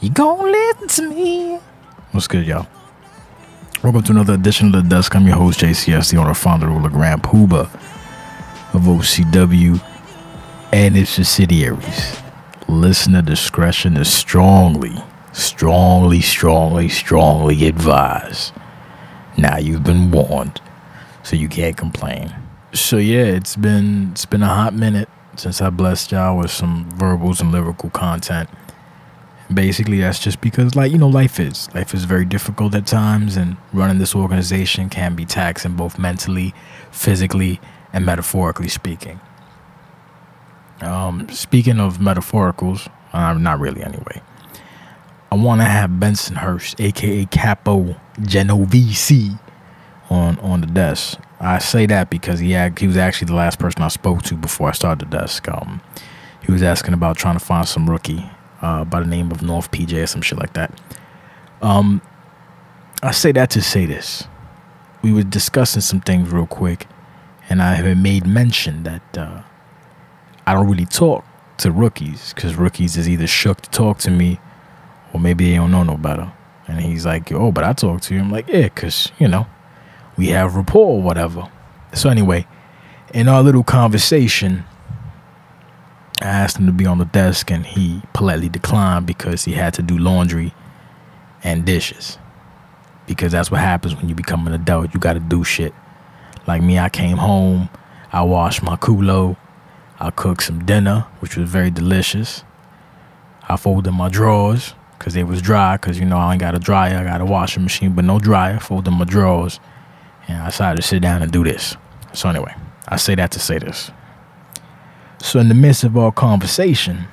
You gon' listen to me. What's good, y'all? Welcome to another edition of The Desk. I'm your host, JCS, the owner, founder, ruler, grand pooba of OCW and its subsidiaries. Listener discretion is strongly advised. Now you've been warned, so you can't complain. So yeah, it's been a hot minute since I blessed y'all with some verbals and lyrical content. Basically, that's just because, like, you know, life is very difficult at times, and running this organization can be taxing both mentally, physically, and metaphorically speaking. Speaking of metaphoricals, not really anyway, I want to have Bensonhurst, aka Capo Genovese, on the desk. I say that because he was actually the last person I spoke to before I started the desk. He was asking about trying to find some rookie by the name of North PJ or some shit like that. I say that to say this. We were discussing some things real quick, and I had made mention that I don't really talk to rookies because rookies is either shook to talk to me or maybe they don't know no better. And he's like, oh, but I talk to you. I'm like, yeah, because, you know, we have rapport or whatever. So anyway, in our little conversation, I asked him to be on the desk and he politely declined because he had to do laundry and dishes. Because that's what happens when you become an adult. You got to do shit. Like me, I came home, I washed my culo, I cooked some dinner, which was very delicious. I folded my drawers because they was dry because, you know, I ain't got a dryer. I got a washing machine, but no dryer. Folded my drawers, and I decided to sit down and do this. So anyway, I say that to say this. So in the midst of our conversation,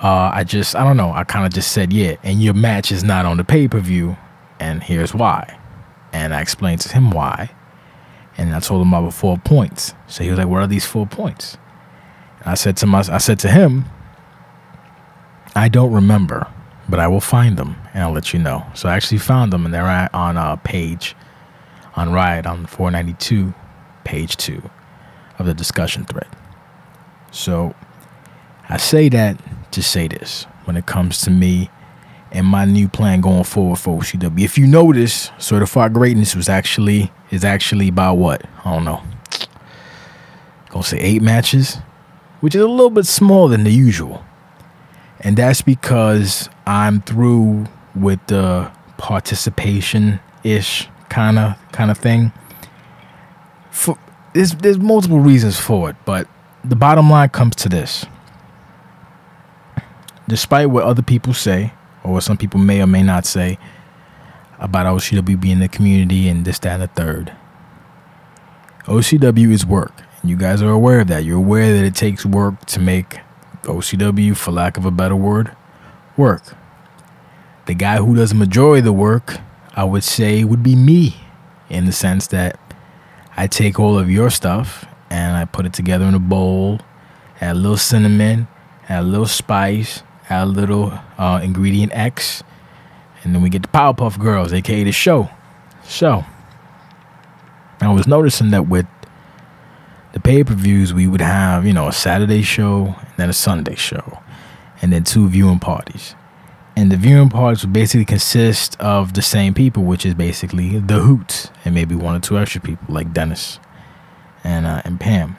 I don't know, I kind of just said, yeah, and your match is not on the pay-per-view, and here's why. And I explained to him why. And I told him about 4 points. So he was like, what are these 4 points? And I said to him, I don't remember, but I will find them and I'll let you know. So I actually found them, and they're on a page on Riot on 492, page 2 of the discussion thread. So I say that to say this when it comes to me and my new plan going forward for OCW. If you notice, Certified Greatness is actually by what? I don't know. I'm gonna say 8 matches, which is a little bit smaller than the usual. And that's because I'm through with the participation-ish kind of thing. There's multiple reasons for it, but the bottom line comes to this. Despite what other people say, or what some people may or may not say about OCW being the community and this, that, and the third, OCW is work. And you guys are aware of that. You're aware that it takes work to make OCW, for lack of a better word, work. The guy who does the majority of the work, I would say, would be me, in the sense that I take all of your stuff and I put it together in a bowl, add a little cinnamon, add a little spice, add a little ingredient X, and then we get the Powerpuff Girls, aka the show. So I was noticing that with the pay-per-views, we would have, you know, a Saturday show and then a Sunday show and then 2 viewing parties. And the viewing parties would basically consist of the same people, which is basically the Hoots and maybe 1 or 2 extra people like Dennis and Pam.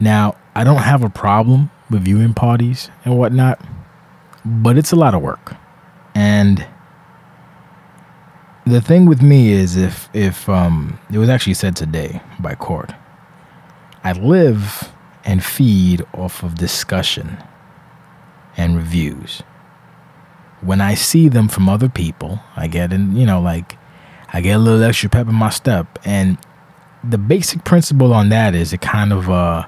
Now, I don't have a problem with viewing parties and whatnot, but it's a lot of work. And the thing with me is if it was actually said today by court, I live and feed off of discussion and reviews. When I see them from other people, I get a little extra pep in my step. And the basic principle on that is it kind of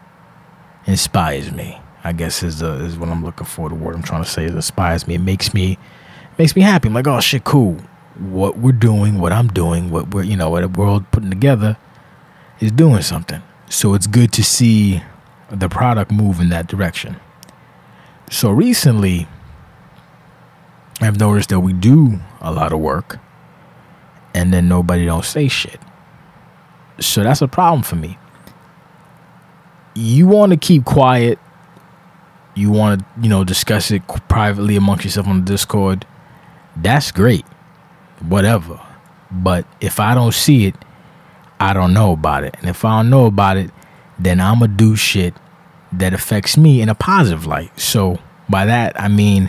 inspires me, I guess is what I'm looking for. The word I'm trying to say is inspires me. It makes me happy. I'm like, oh shit, cool. What we're doing, what I'm doing, what the world putting together is doing something. So it's good to see the product move in that direction. So recently, I've noticed that we do a lot of work and then nobody don't say shit. So that's a problem for me. You want to keep quiet you want to, you know, discuss it privately amongst yourself on the Discord, that's great, whatever. But if I don't see it, I don't know about it. And if I don't know about it, then I'm going to do shit that affects me in a positive light. So by that, I mean,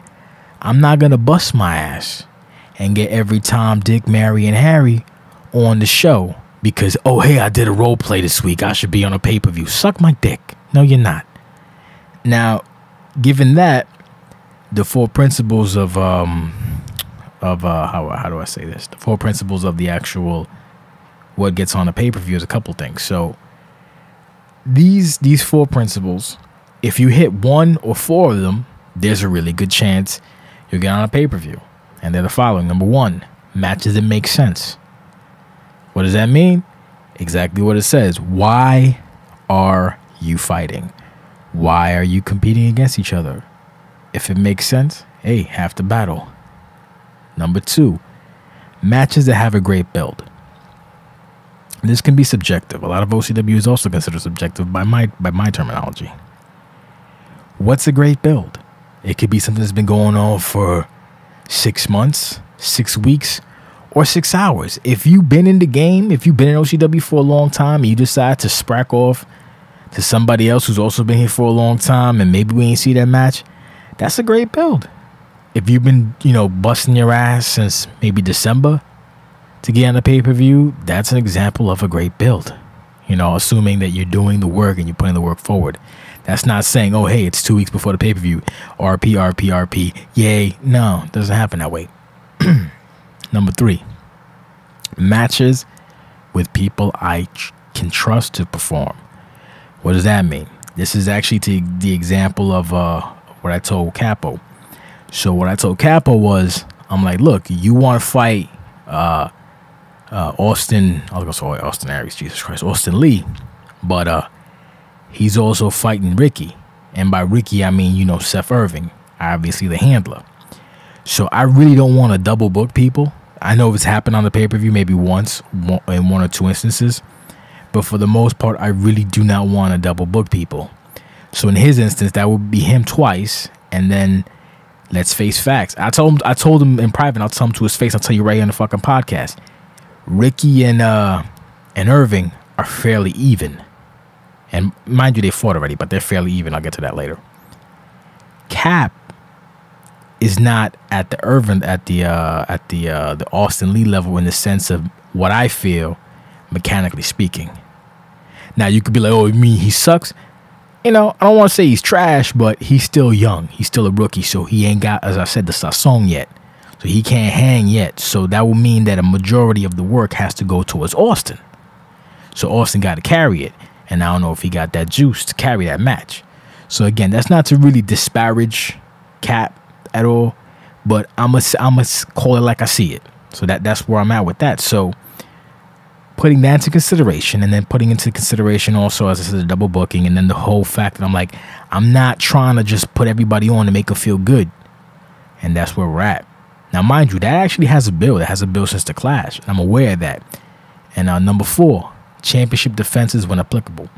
I'm not going to bust my ass and get every Tom, Dick, Mary, and Harry on the show because, oh, hey, I did a role play this week, I should be on a pay-per-view. Suck my dick. No, you're not. Now, given that, the four principles of, how do I say this? The four principles of the actual, what gets on a pay-per-view is a couple things. So these four principles, if you hit one or four of them, there's a really good chance you'll get on a pay-per-view. And they're the following. Number one, matches that make sense. What does that mean? Exactly what it says. Why are you fighting? Why are you competing against each other? If it makes sense, hey, have to battle. Number two, matches that have a great build. This can be subjective. A lot of OCW is also considered subjective by my terminology. What's a great build? It could be something that's been going on for 6 months, 6 weeks, or 6 hours. If you've been in the game, if you've been in OCW for a long time and you decide to sprack off to somebody else who's also been here for a long time and maybe we ain't see that match, that's a great build. If you've been, you know, busting your ass since maybe December to get on a pay-per-view, that's an example of a great build. You know, assuming that you're doing the work and you're putting the work forward. That's not saying, oh, hey, it's 2 weeks before the pay-per-view. RP, RP, RP. Yay. No, it doesn't happen that way. Number three, matches with people I can trust to perform. What does that mean? This is actually the example of what I told Capo. So what I told Capo was, I'm like, look, you want to fight Austin Aries, Jesus Christ, Austin Lee, but he's also fighting Ricky. And by Ricky, I mean, you know, Seth Irving, obviously the handler. So I really don't want to double book people. I know it's happened on the pay-per-view maybe once in one or two instances, but for the most part, I really do not want to double book people. So in his instance, that would be him twice, and then let's face facts. I told him in private, and I'll tell him to his face. I'll tell you right here on the fucking podcast. Ricky and Irving are fairly even. And mind you, they fought already, but they're fairly even. I'll get to that later. Cap is not at the Irving, at the Austin Lee level in the sense of what I feel, mechanically speaking. Now, you could be like, oh, you mean he sucks? You know, I don't want to say he's trash, but he's still young. He's still a rookie, so he ain't got, as I said, the sazon yet. So he can't hang yet. So that will mean that a majority of the work has to go towards Austin. So Austin got to carry it. And I don't know if he got that juice to carry that match. So again, that's not to really disparage Cap at all, but I'm a call it like I see it. So that's where I'm at with that. So putting that into consideration, and then putting into consideration also, as I said, the double booking, and then the whole fact that I'm like, I'm not trying to just put everybody on to make them feel good. And that's where we're at. Now, mind you, that actually has a bill. It has a bill since the Clash. I'm aware of that. And number four, championship defenses when applicable.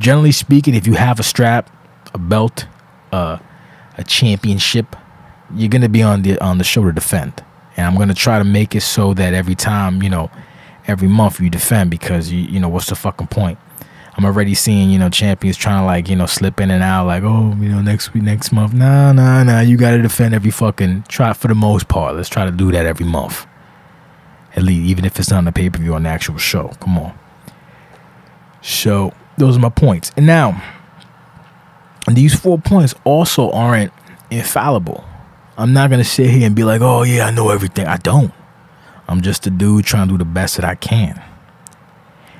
Generally speaking, if you have a strap, a belt, a championship, you're going to be on the show to defend. And I'm going to try to make it so that every time, you know, every month you defend, because you know, what's the fucking point? I'm already seeing, you know, champions trying to, like, you know, slip in and out, like, oh, you know, next week, next month. Nah, you gotta defend every fucking try. For the most part, let's try to do that every month, at least, even if it's not on the pay-per-view, on the actual show. Come on. So those are my points. And now, these 4 points also aren't infallible. I'm not gonna sit here and be like, oh yeah, I know everything. I don't. I'm just a dude trying to do the best that I can.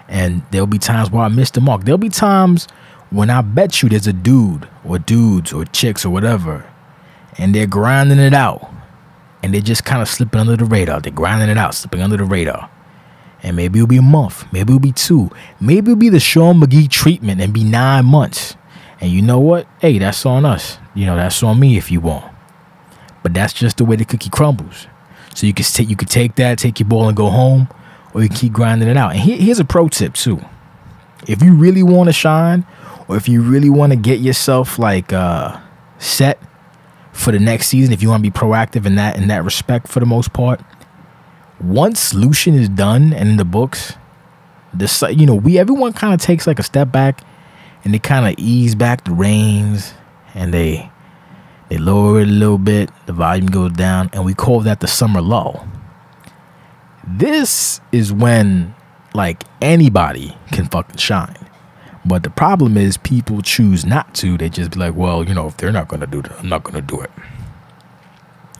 And there'll be times where I miss the mark. There'll be times when I bet you there's a dude or dudes or chicks or whatever, and they're grinding it out, and they're just kind of slipping under the radar. They're grinding it out, slipping under the radar. And maybe it'll be a month. Maybe it'll be two. Maybe it'll be the Sean McGee treatment and be 9 months. And you know what? Hey, that's on us. You know, that's on me if you want. But that's just the way the cookie crumbles. So you could take that, take your ball and go home, or you keep grinding it out. And here's a pro tip too. If you really want to shine, or if you really want to get yourself, like, set for the next season if you want to be proactive in that respect for the most part. Once Lucian is done and in the books, this, you know, everyone kind of takes like a step back and they kind of ease back the reins and they lower it a little bit, the volume goes down, and we call that the summer lull. This is when like anybody can fucking shine. But the problem is people choose not to. They just be like, well, you know, if they're not going to do that, I'm not going to do it.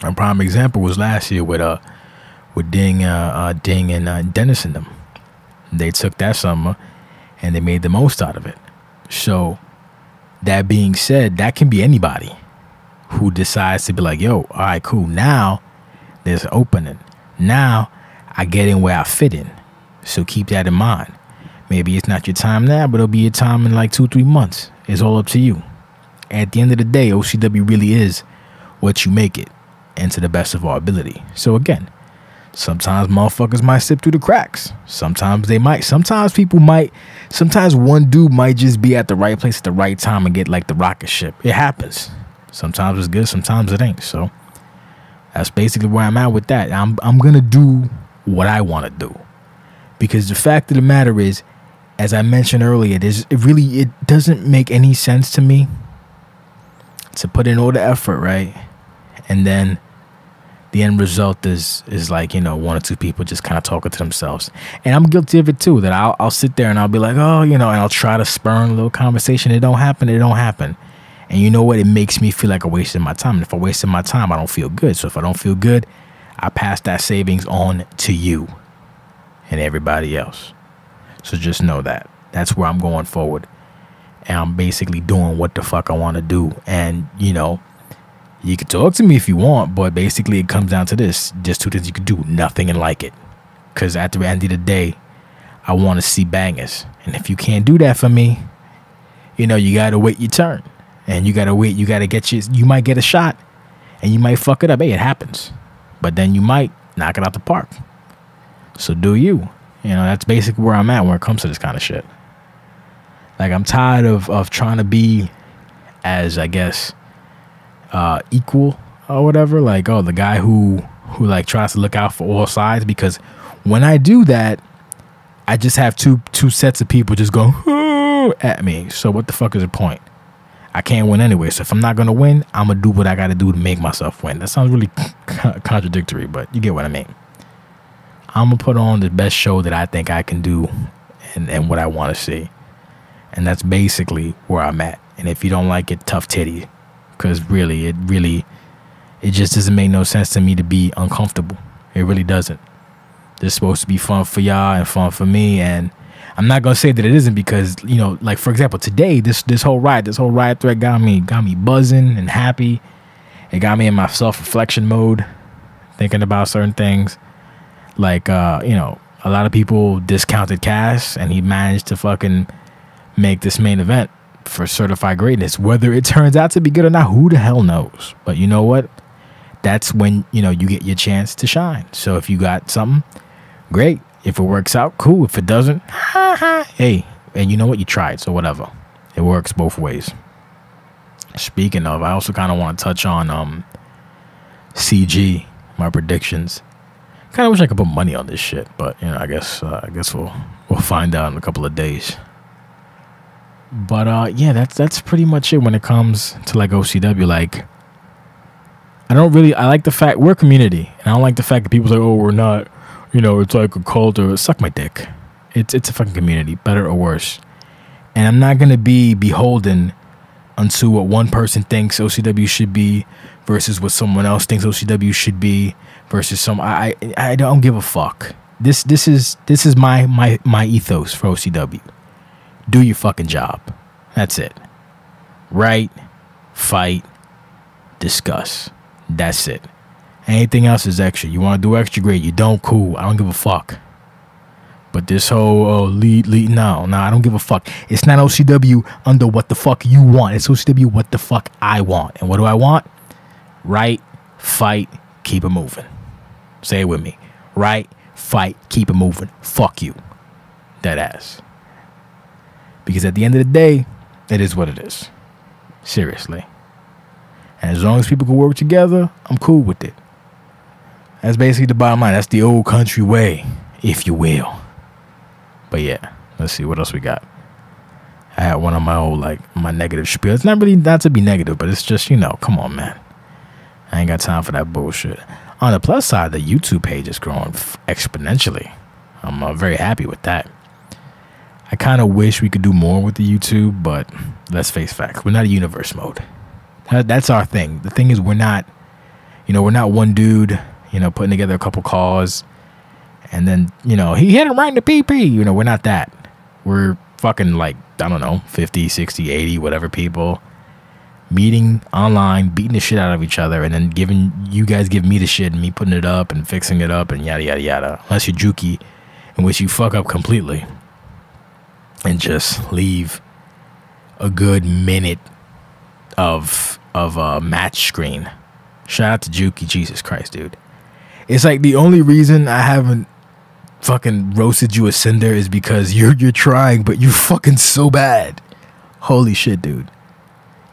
A prime example was last year with Ding and Dennis in them. They took that summer and they made the most out of it. So that being said, that can be anybody who decides to be like, yo, all right, cool. Now there's an opening. Now I get in where I fit in. So keep that in mind. Maybe it's not your time now, but it'll be your time in like 2-3 months. It's all up to you. At the end of the day, OCW really is what you make it, and to the best of our ability. So again, sometimes motherfuckers might slip through the cracks. Sometimes they might. Sometimes people might. Sometimes one dude might just be at the right place at the right time and get like the rocket ship. It happens. Sometimes it's good. Sometimes it ain't. So that's basically where I'm at with that. I'm going to do what I want to do. Because the fact of the matter is, as I mentioned earlier, it doesn't make any sense to me to put in all the effort, right? And then the end result is like, you know, one or two people just kind of talking to themselves. And I'm guilty of it too, that I'll sit there and I'll be like, oh, you know, and I'll try to spurn a little conversation. It don't happen. It don't happen. And you know what? It makes me feel like I wasted my time. And if I wasted my time, I don't feel good. So if I don't feel good, I pass that savings on to you and everybody else. So just know that. That's where I'm going forward. And I'm basically doing what the fuck I want to do. And, you know, you can talk to me if you want, but basically it comes down to this. Just two things you can do. Nothing and like it. Because at the end of the day, I want to see bangers. And if you can't do that for me, you know, you got to wait your turn. And you got to wait. You got to get your... You might get a shot. And you might fuck it up. Hey, it happens. But then you might knock it out the park. So do you. You know, that's basically where I'm at when it comes to this kind of shit. Like, I'm tired of trying to be as, I guess, equal or whatever. Like, oh, the guy who like tries to look out for all sides, because when I do that, I just have two sets of people just going at me. So what the fuck is the point? I can't win anyway. So if I'm not going to win, I'm going to do what I got to do to make myself win. That sounds really contradictory, but you get what I mean. I'm going to put on the best show that I think I can do and what I want to see. And that's basically where I'm at. And if you don't like it, tough titty. Because really, it just doesn't make no sense to me to be uncomfortable. It really doesn't. This is supposed to be fun for y'all and fun for me. And I'm not going to say that it isn't, because, you know, like, for example, today, this whole riot thread got me buzzing and happy. It got me in my self-reflection mode, thinking about certain things. Like, you know, a lot of people discounted Cass, and he managed to fucking make this main event for certified greatness. Whether it turns out to be good or not, who the hell knows? But you know what? That's when, you know, you get your chance to shine. So if you got something, great. If it works out, cool. If it doesn't, hey, and you know what? You tried, so whatever. It works both ways. Speaking of, I also kind of want to touch on CG, my predictions. Kind of wish I could put money on this shit, but you know, I guess we'll find out in a couple of days. But yeah, that's pretty much it when it comes to like OCW. Like, I like the fact we're a community, and I don't like the fact that people say, oh, we're not, you know, it's like a cult or suck my dick. It's a fucking community, better or worse. And I'm not gonna be beholden unto what one person thinks OCW should be versus what someone else thinks OCW should be versus some... I don't give a fuck. This is my ethos for OCW. Do your fucking job. That's it. Write, fight, discuss. That's it. Anything else is extra. You want to do extra, great. You don't, cool. I don't give a fuck. But this whole lead, no, I don't give a fuck. It's not OCW under what the fuck you want. It's OCW what the fuck I want. And what do I want? Right, fight, keep it moving. Say it with me. Right, fight, keep it moving. Fuck you. Dead ass. Because at the end of the day, it is what it is. Seriously. And as long as people can work together, I'm cool with it. That's basically the bottom line. That's the old country way, if you will. But yeah, let's see what else we got. I had one of my old, like, my negative spiel. It's not really, not to be negative, but it's just, you know, come on, man. I ain't got time for that bullshit. On the plus side, the YouTube page is growing exponentially. I'm very happy with that. I kind of wish we could do more with the YouTube, but let's face facts. We're not a universe mode. That's our thing. The thing is, we're not, you know, we're not one dude, you know, putting together a couple calls and then, you know, he hit him right in the PP. You know, we're not that. We're fucking like, I don't know, 50, 60, 80, whatever people meeting online, beating the shit out of each other, and then giving you guys give me the shit and me putting it up and fixing it up and yada, yada, yada. Unless you're Juki, in which you fuck up completely and just leave a good minute of a match screen. Shout out to Juki. Jesus Christ, dude. It's like the only reason I haven't fucking roasted you a cinder is because you're trying, but you're fucking so bad. Holy shit, dude.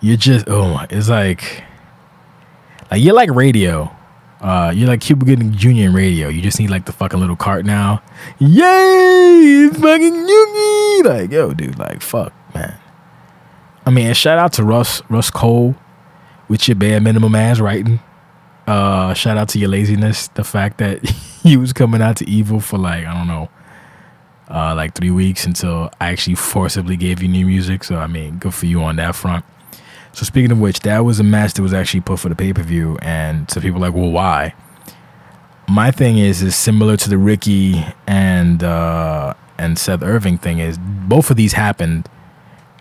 You're just, oh my, it's like you're like radio. You're like Cuba Gooding Jr. in radio. You just need like the fucking little cart now. Yay! It's fucking Yugi! Like, yo, dude, like, fuck, man. I mean, and shout out to Russ Cole with your bare minimum ass writing. Shout out to your laziness. The fact that you was coming out to Evil for like, I don't know, like 3 weeks until I actually forcibly gave you new music. So, I mean, good for you on that front. So speaking of which, that was a match that was actually put for the pay-per-view, and so people are like, well, why? My thing is similar to the Ricky and Seth Irving thing is both of these happened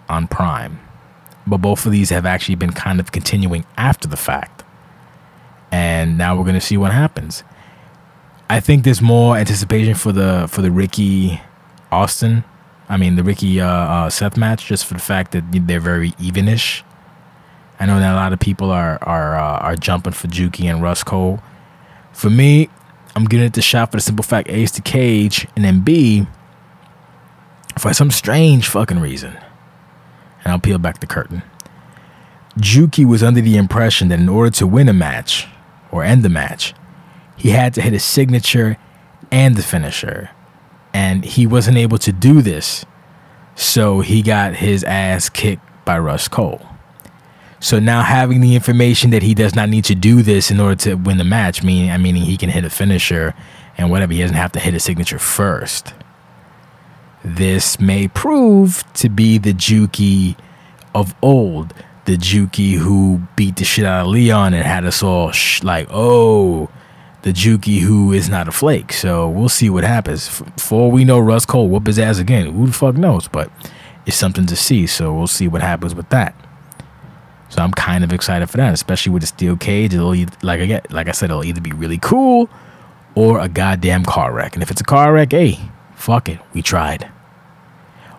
on Prime, but both of these have actually been kind of continuing after the fact, and now we're going to see what happens. I think there's more anticipation for the Ricky Austin, I mean the Ricky Seth match, just for the fact that they're very evenish. I know that a lot of people are jumping for Juki and Russ Cole. For me, I'm giving it the shot for the simple fact, A, it's the cage, and then B, for some strange fucking reason, and I'll peel back the curtain, Juki was under the impression that in order to win a match or end the match, he had to hit his signature and the finisher, and he wasn't able to do this, so he got his ass kicked by Russ Cole. So now having the information that he does not need to do this in order to win the match, meaning he can hit a finisher and whatever, he doesn't have to hit a signature first. This may prove to be the Juki of old, the Juki who beat the shit out of Leon and had us all like, oh, the Juki who is not a flake. So we'll see what happens. For all we know, Russ Cole whoop his ass again. Who the fuck knows? But it's something to see. So we'll see what happens with that. So I'm kind of excited for that, especially with the steel cage. It'll either, like I said, it'll either be really cool or a goddamn car wreck. And if it's a car wreck, hey, fuck it. We tried.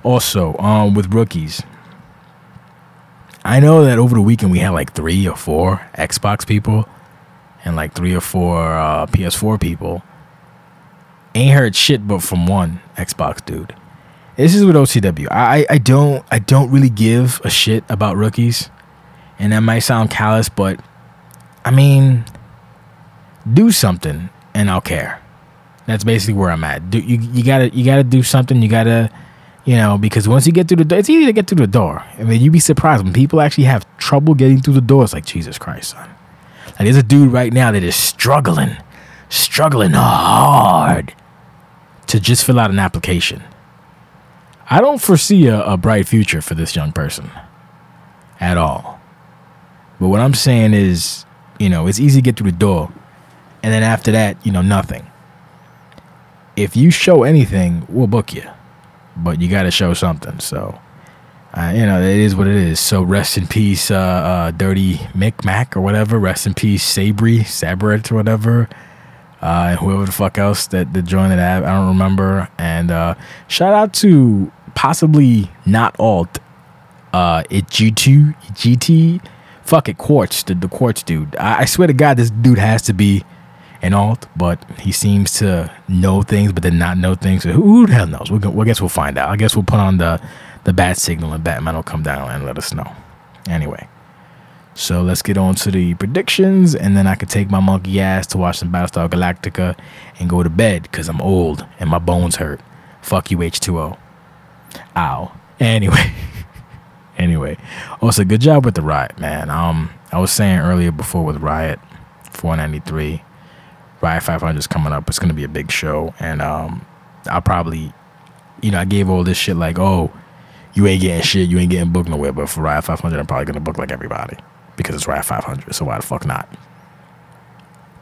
Also, with rookies, I know that over the weekend we had like 3 or 4 Xbox people and like 3 or 4 PS4 people. Ain't heard shit but from one Xbox dude. This is with OCW. I don't really give a shit about rookies. And that might sound callous, but, I mean, do something and I'll care. That's basically where I'm at. You gotta do something. You gotta, you know, because once you get through the door, it's easy to get through the door. I mean, you'd be surprised when people actually have trouble getting through the door. It's like, Jesus Christ, son. Like, there's a dude right now that is struggling hard to just fill out an application. I don't foresee a bright future for this young person at all. But what I'm saying is, you know, it's easy to get through the door. And then after that, you know, nothing. If you show anything, we'll book you. But you got to show something. So, you know, it is what it is. So rest in peace, Dirty Mick Mac or whatever. Rest in peace, Sabret or whatever. And whoever the fuck else that joined it, I don't remember. And shout out to possibly not alt. GT. Fuck it, Quartz, the Quartz dude. I swear to God, this dude has to be an alt, but he seems to know things, but then not know things. So who the hell knows? I guess we'll find out. I guess we'll put on the bat signal, and Batman will come down and let us know. Anyway, So let's get on to the predictions, and then I could take my monkey ass to watch some Battlestar Galactica and go to bed because I'm old and my bones hurt. Fuck you, H2O. Ow. Anyway. Anyway. Also, good job with the Riot, man. I was saying earlier before with Riot 493, Riot 500 is coming up. It's going to be a big show. And I'll probably, you know, I gave all this shit like, oh, you ain't getting shit. You ain't getting booked nowhere. But for Riot 500, I'm probably going to book like everybody because it's Riot 500. So why the fuck not?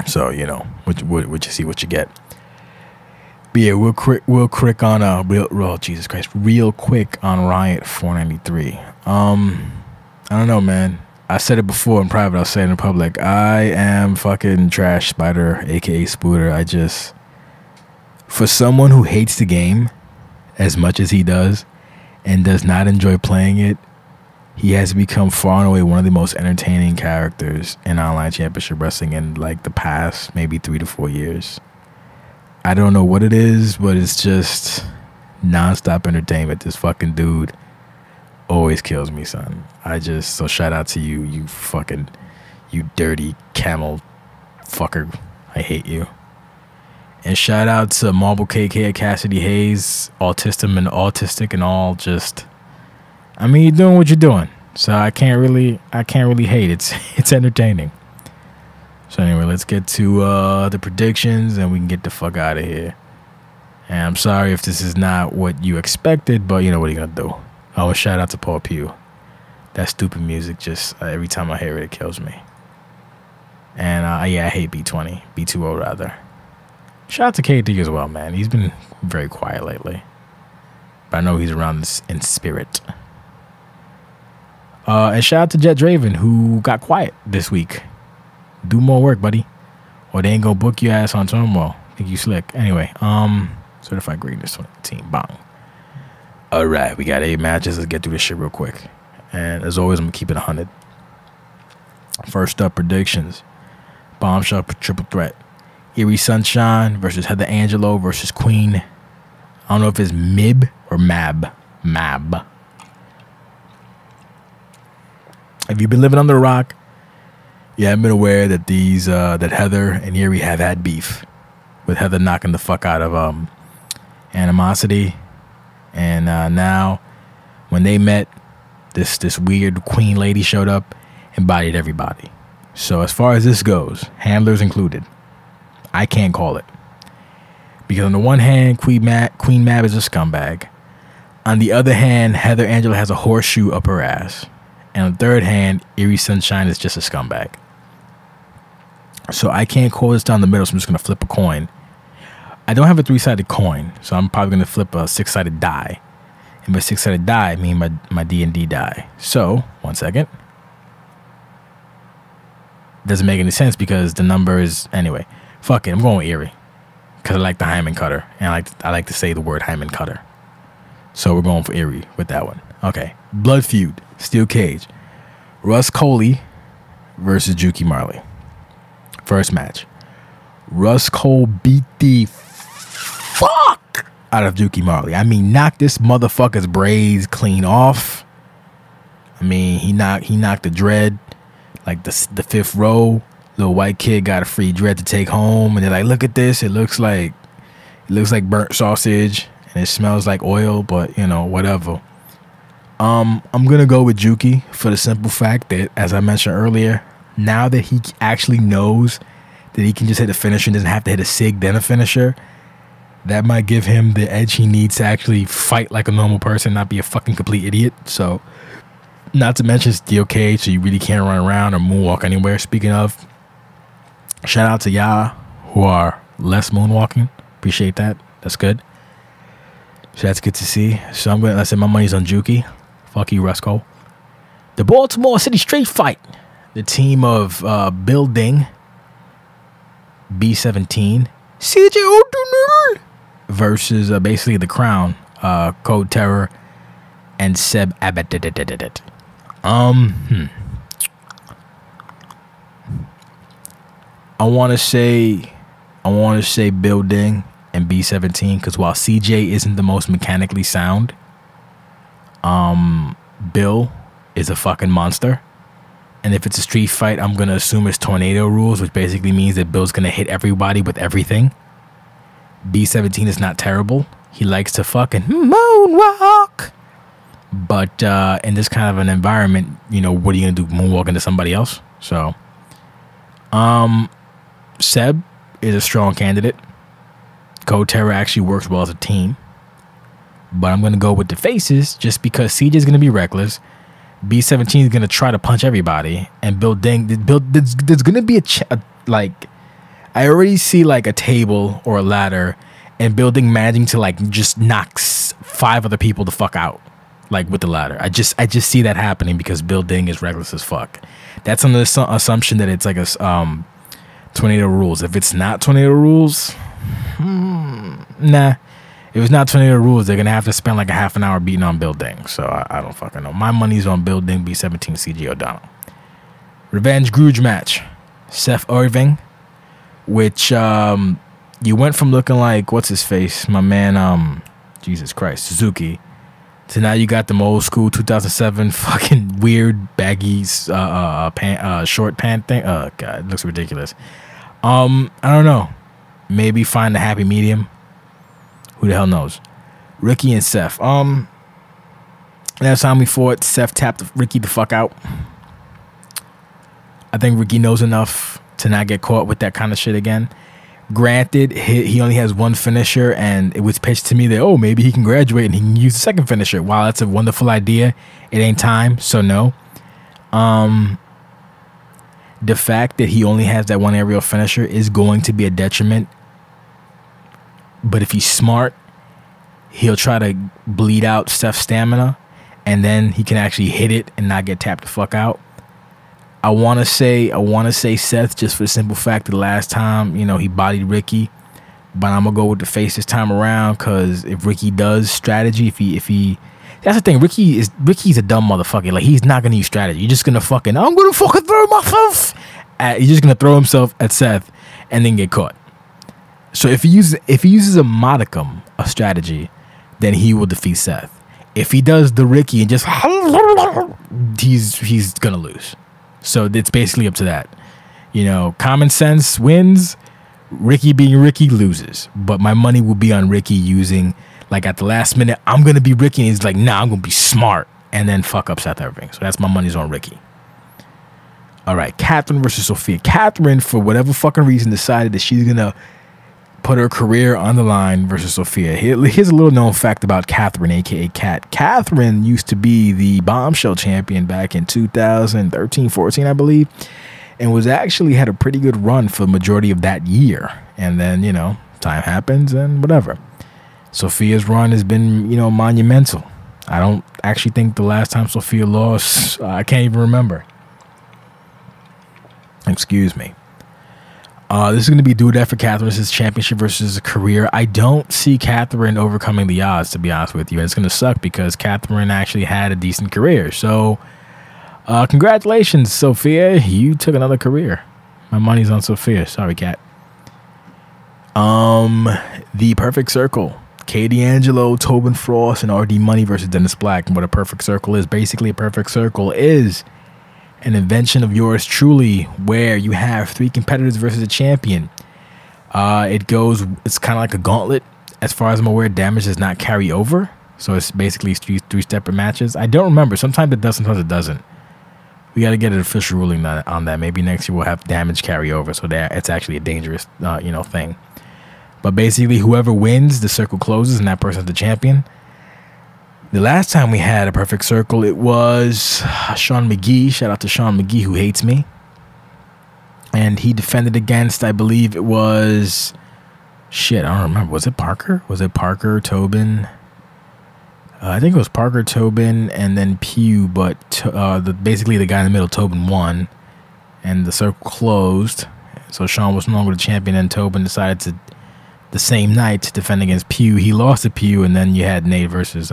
So, you know, what you see, what you get. But yeah, real quick on Riot 493. I don't know, man. I said it before in private. I'll say it in public. I am fucking Trash Spider, aka Spooter. I just, for someone who hates the game as much as he does and does not enjoy playing it, he has become far and away one of the most entertaining characters in online championship wrestling in like the past maybe 3 to 4 years. I don't know what it is, but it's just nonstop entertainment. This fucking dude always kills me, son. So shout out to you, you dirty camel fucker. I hate you. And shout out to Marble KK, Cassidy Hayes, autistic and all. Just, I mean, you're doing what you're doing, so I can't really hate. It's entertaining. So anyway, let's get to the predictions, and we can get the fuck out of here. And I'm sorry if this is not what you expected, but you know what are you gonna do. Oh, shout out to Paul Pugh. That stupid music, just every time I hear it, it kills me. And yeah, I hate B20 rather. Shout out to KD as well, man. He's been very quiet lately, but I know he's around in spirit. And shout out to Jet Draven, who got quiet this week. Do more work, buddy, or they ain't gonna book your ass on Turmoil. Think you slick. Anyway, certified greatness on the team. Bang. All right, we got 8 matches. Let's get through this shit real quick. And as always, I'm going to keep it 100. First up, predictions. Bombshell triple threat. Eerie Sunshine versus Heather Angelo versus Queen. I don't know if it's Mib or Mab. Mab. If you've been living under a rock, you haven't been aware that that Heather and Eerie have had beef. With Heather knocking the fuck out of Animosity. And now, when they met, this weird queen lady showed up and bodied everybody. So as far as this goes, handlers included, I can't call it. Because on the one hand, Queen Mab is a scumbag. On the other hand, Heather Angela has a horseshoe up her ass. And on the third hand, Eerie Sunshine is just a scumbag. So I can't call this down the middle, so I'm just going to flip a coin. I don't have a 3-sided coin, so I'm probably going to flip a 6-sided die. And by 6-sided die, I mean my D&D die. So, one second. Doesn't make any sense because the number is... Anyway, fuck it. I'm going with Eerie. Because I like the Hyman Cutter. And I like to say the word Hyman Cutter. So we're going for Eerie with that one. Okay. Blood Feud. Steel Cage. Russ Cole versus Juki Marley. First match. Russ Cole beat the fuck out of Juki Marley. I mean, knocked this motherfucker's braids clean off. I mean, he knocked the dread, like the fifth row. Little white kid got a free dread to take home, and they're like, "Look at this! It looks like burnt sausage, and it smells like oil." But you know, whatever. I'm gonna go with Juki for the simple fact that, as I mentioned earlier, now that he actually knows that he can just hit a finisher and doesn't have to hit a sig then a finisher, that might give him the edge he needs to actually fight like a normal person, not be a fucking complete idiot. So, not to mention Steel Cage, so you really can't run around or moonwalk anywhere. Speaking of, shout out to y'all who are less moonwalking. Appreciate that. That's good. So that's good to see. So I'm gonna say my money's on Juki. Fuck you, Rusko. The Baltimore City Street Fight. The team of Bill Ding, B-17, CJ versus basically the Crown, Code Terror, and Seb Abbott. I want to say Bill Ding and B-17 because while CJ isn't the most mechanically sound, Bill is a fucking monster, And if it's a street fight, I'm going to assume it's tornado rules, which basically means that Bill's going to hit everybody with everything. B-17 is not terrible. He likes to fucking moonwalk. But in this kind of an environment, you know, what are you going to do? Moonwalk into somebody else? So, Seb is a strong candidate. Coterra actually works well as a team. But I'm going to go with the faces just because CJ is going to be reckless. B-17 is going to try to punch everybody. And Bill Ding, there's going to be like, I already see like a table or a ladder and Bill Ding managing to like just knock five other people the fuck out. Like with the ladder. I just see that happening because Bill Ding is reckless as fuck. That's under the assumption that it's like a tornado rules. If it's not tornado rules, nah. If it's not tornado rules, they're going to have to spend like a half an hour beating on Bill Ding. So I don't fucking know. My money's on Bill Ding, B-17, CJ O'Donnell. Revenge Grudge match. Seth Irving, which you went from looking like, what's his face? My man, Jesus Christ, Suzuki. So now you got them old school 2007 fucking weird baggy short pant thing. Oh, God, it looks ridiculous. I don't know. Maybe find a happy medium. Who the hell knows? Ricky and Seth. Last time we fought, Seth tapped Ricky the fuck out. I think Ricky knows enough to not get caught with that kind of shit again. Granted, he only has one finisher, and it was pitched to me that, oh, maybe he can graduate and he can use the second finisher. Wow, that's a wonderful idea. It ain't time, so no. The fact that he only has that one aerial finisher is going to be a detriment. But if he's smart, he'll try to bleed out Steph's stamina, and then he can actually hit it and not get tapped the fuck out. I want to say Seth just for the simple fact that last time, you know, he bodied Ricky, but I'm going to go with the face this time around because if Ricky does strategy, if he, that's the thing, Ricky's a dumb motherfucker. Like, he's not going to use strategy. You're just going to fucking, I'm going to fucking throw myself at, he's just going to throw himself at Seth and then get caught. So if he uses a modicum of strategy, then he will defeat Seth. If he does the Ricky and just, he's going to lose. So it's basically up to that. You know, common sense wins. Ricky being Ricky loses. But my money will be on Ricky using, like, at the last minute, I'm going to be Ricky. And he's like, nah, I'm going to be smart. And then fuck up Seth Irving. So that's my money's on Ricky. All right. Catherine versus Sophia. Catherine, for whatever fucking reason, decided that she's going to put her career on the line versus Sophia. Here's a little known fact about Catherine, a.k.a. Cat. Catherine used to be the Bombshell champion back in 2013-14, I believe, and was actually had a pretty good run for the majority of that year. And then, you know, time happens and whatever. Sophia's run has been, you know, monumental. I don't actually think the last time Sophia lost, I can't even remember. Excuse me. This is going to be do that for Catherine's championship versus career. I don't see Catherine overcoming the odds, to be honest with you. And it's going to suck because Catherine actually had a decent career. So, congratulations, Sophia. You took another career. My money's on Sophia. Sorry, Cat. The perfect circle. KD Angelo, Tobin Frost, and R.D. Money versus Dennis Black. And what a perfect circle is. Basically, a perfect circle is an invention of yours truly, where you have three competitors versus a champion. It's kind of like a gauntlet. As far as I'm aware, damage does not carry over. So it's basically three separate matches. I don't remember. Sometimes it does, sometimes it doesn't. We got to get an official ruling on that. Maybe next year we'll have damage carry over. So that it's actually a dangerous, you know, thing. But basically, whoever wins, the circle closes, and that person's the champion. The last time we had a perfect circle, it was Sean McGee. Shout out to Sean McGee, who hates me. And he defended against, I believe it was, shit, I don't remember. Was it Parker? Was it Parker, Tobin? I think it was Parker, Tobin, and then Pew. But basically the guy in the middle, Tobin, won. And the circle closed. So Sean was no longer the champion. And Tobin decided to, the same night, to defend against Pew. He lost to Pew. And then you had Nate versus...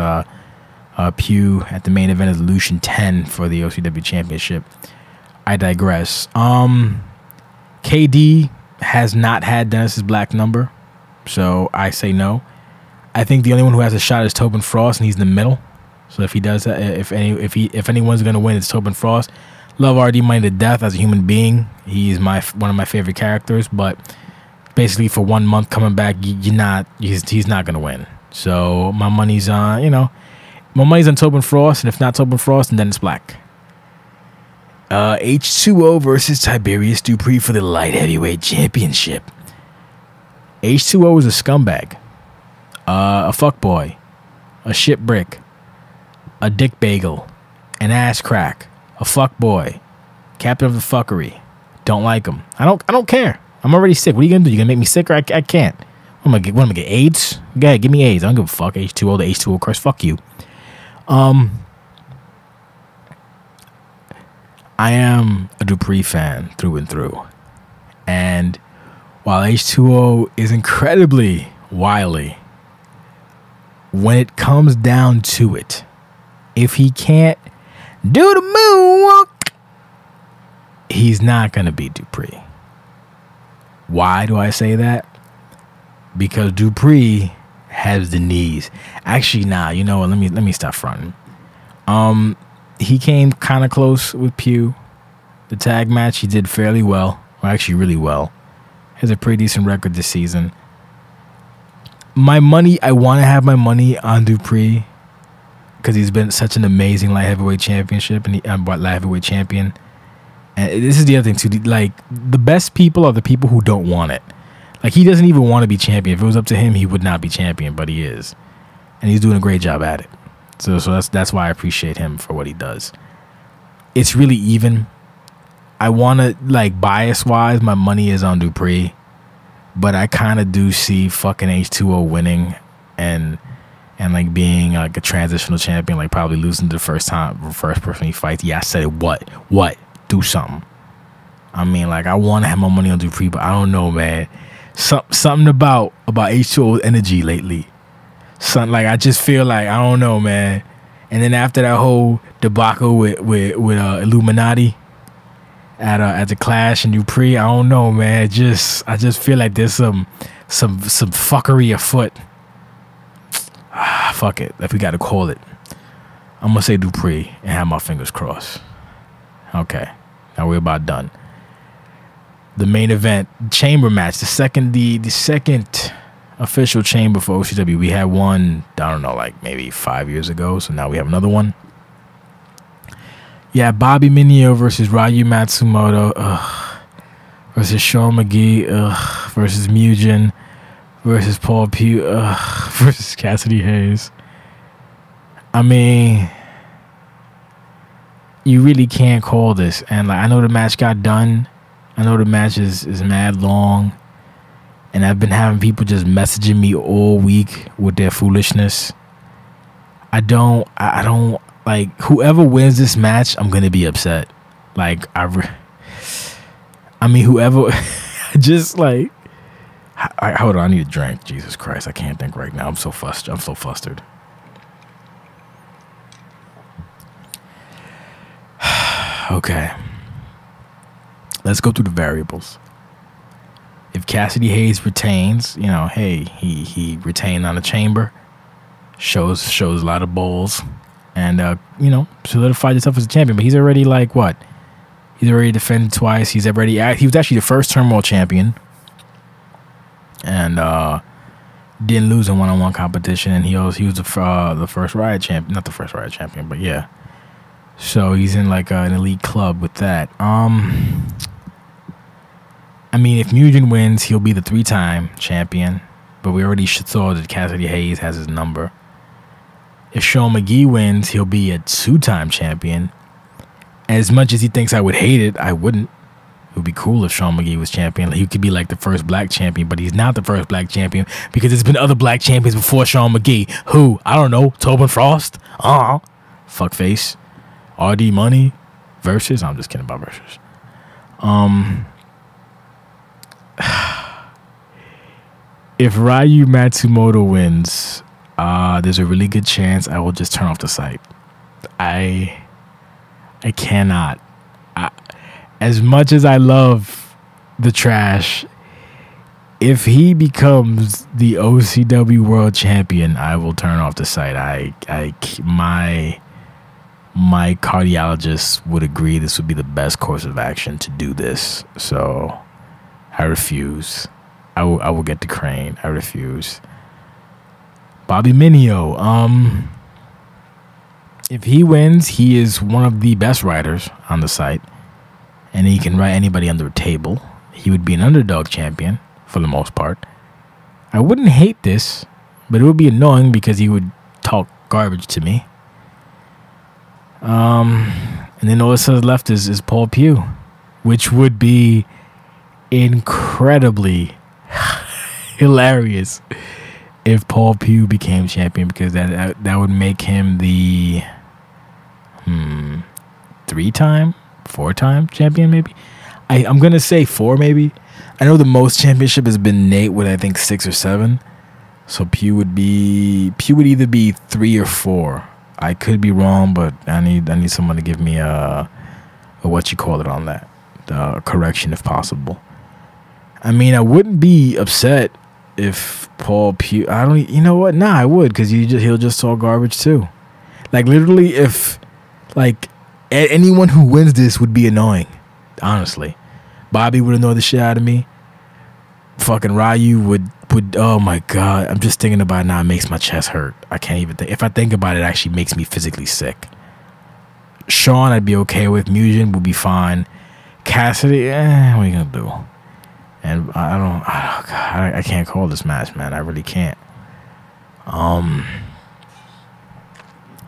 Pew at the main event is Lucian 10 for the OCW championship. I digress. KD has not had Dennis's black number, so I say no. I think the only one who has a shot is Tobin Frost, and he's in the middle. So if he does, if anyone's gonna win, it's Tobin Frost. Love R.D. Money to death as a human being. He is one of my favorite characters, but basically for 1 month coming back, he's not gonna win. So my money's on my money's on Tobin Frost, and if not Tobin Frost, and then it's Black. H2O versus Tiberius Dupree for the light heavyweight championship. H2O is a scumbag, a fuckboy, a shit brick, a dick bagel, an ass crack, a fuckboy, captain of the fuckery. Don't like him. I don't care. I'm already sick. What are you gonna do? You gonna make me sicker? I can't. I'm gonna get AIDS. Go ahead, give me AIDS. I don't give a fuck. H2O, the H2O curse. Fuck you. I am a Dupree fan through and through. And while H2O is incredibly wily, when it comes down to it, if he can't do the moonwalk, he's not going to beat Dupree. Why do I say that? Because Dupree has the knees. Actually, nah, you know what? Let me stop fronting. He came kind of close with Pew. The tag match, he did fairly well. Well, actually, really well. Has a pretty decent record this season. My money, I want to have my money on Dupree because he's been such an amazing light heavyweight championship and light heavyweight champion. And this is the other thing too. Like, the best people are the people who don't want it. Like, he doesn't even want to be champion. If it was up to him, he would not be champion, but he is, and he's doing a great job at it. So that's why I appreciate him for what he does. It's really even. I want to, like, bias-wise, my money is on Dupree, but I kind of do see fucking H2O winning and like being like a transitional champion, like probably losing the first person he fights. Yeah, I said it. What? Do something. I mean, like, I want to have my money on Dupree, but I don't know, man. Something about H2O's energy lately. Like, I just feel like, I don't know, man. And then after that whole debacle with Illuminati at the Clash and Dupree, I don't know, man. I just feel like there's some fuckery afoot. Fuck it, if we gotta call it, I'm gonna say Dupree and have my fingers crossed. Okay, now we're about done. The main event, chamber match, the second official chamber for OCW. We had one, I don't know, like maybe 5 years ago, so now we have another one. Yeah, Bobby Minio versus Ryu Matsumoto, versus Sean McGee, versus Mugen, versus Paul Pugh, versus Cassidy Hayes. I mean, you really can't call this. And, like, I know the match got done. I know the match is mad long. And I've been having people just messaging me all week with their foolishness. I don't like, whoever wins this match, I'm gonna be upset. Like, I mean, whoever, just like, hold on, I need a drink. Jesus Christ, I can't think right now. I'm so flustered. Okay, let's go through the variables. If Cassidy Hayes retains, you know, hey, he retained on the chamber, shows a lot of balls, and solidified himself as a champion. But he's already, like, what? He's already defended twice. He was actually the first Turmoil champion, and didn't lose in one-on-one competition. And he was the first Riot champion, not the first Riot champion, but yeah. So he's in like an elite club with that. I mean, if Mugen wins, he'll be the three-time champion. But we already saw that Cassidy Hayes has his number. If Sean McGee wins, he'll be a two-time champion. As much as he thinks I would hate it, I wouldn't. It would be cool if Sean McGee was champion. He could be like the first black champion, but he's not the first black champion because there's been other black champions before Sean McGee. Who? I don't know. Tobin Frost? Fuckface. R.D. Money versus. I'm just kidding about versus. If Ryu Matsumoto wins, there's a really good chance I will just turn off the site. I cannot. As much as I love the trash, if he becomes the OCW World Champion, I will turn off the site. I my my cardiologist would agree this would be the best course of action to do this. So I refuse. I will get the crane. I refuse. Bobby Minio. If he wins, he is one of the best writers on the site. And he can write anybody under a table. He would be an underdog champion for the most part. I wouldn't hate this, but it would be annoying because he would talk garbage to me. And then all that's left is Paul Pugh, which would be incredibly hilarious if Paul Pugh became champion, because that would make him the four-time champion, maybe. I'm going to say four, maybe. I know the most championship has been Nate with, I think, 6 or 7. So Pugh would either be 3 or 4. I could be wrong, but I need someone to give me a what you call it on that, correction if possible. I mean, I wouldn't be upset if Paul Pugh. I don't. You know what? Nah, I would, because he'll just talk garbage too. Like literally, if like anyone who wins this would be annoying. Honestly, Bobby would annoy the shit out of me. Fucking Ryu would. Oh my god, I'm just thinking about it now. It makes my chest hurt. I can't even think. If I think about it, it actually makes me physically sick. Sean, I'd be okay with. Mugen would be fine. Cassidy, what are you gonna do? And I can't call this match, man. I really can't.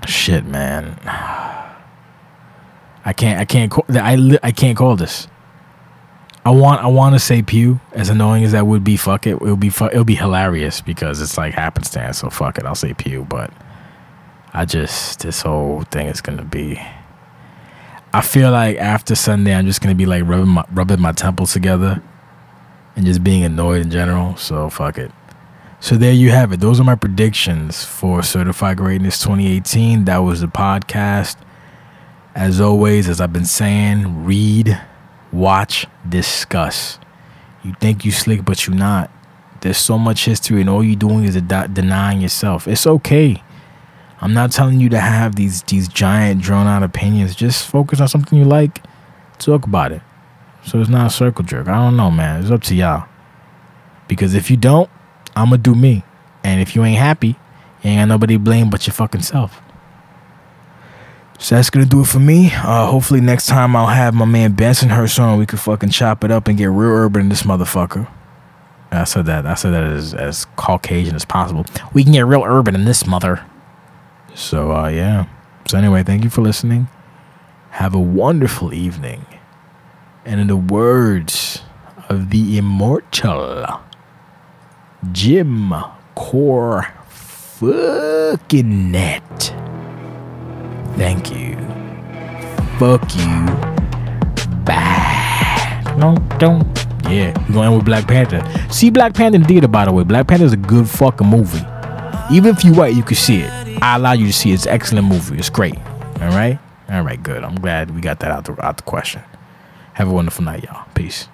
Shit, man. I can't call this. I want to say Pew, as annoying as that would be. Fuck it, it'll be hilarious because it's like happenstance. So fuck it, I'll say Pew. But this whole thing is gonna be. I feel like after Sunday, I'm just gonna be like rubbing my temples together, and just being annoyed in general. So fuck it. So there you have it. Those are my predictions for Certified Greatness 2018. That was the podcast. As always, as I've been saying, read, watch, discuss. You think you slick, but you're not. There's so much history, and all you're doing is denying yourself. It's okay. I'm not telling you to have these giant, drawn-out opinions. Just focus on something you like. Talk about it. So it's not a circle jerk. I don't know, man. It's up to y'all. Because if you don't, I'm going to do me. And if you ain't happy, you ain't got nobody to blame but your fucking self. So that's going to do it for me. Hopefully next time I'll have my man Bensonhurst on. We could fucking chop it up and get real urban in this motherfucker. I said that as Caucasian as possible. We can get real urban in this mother. So, yeah. So anyway, thank you for listening. Have a wonderful evening. And in the words of the immortal Jim Corfuckinette, thank you. Fuck you. Bye. No, don't. Yeah, we're going in with Black Panther. See Black Panther in the theater, by the way. Black Panther is a good fucking movie. Even if you white, you can see it. I allow you to see it. It's an excellent movie. It's great. All right? All right, good. I'm glad we got that out the question. Have a wonderful night, y'all. Peace.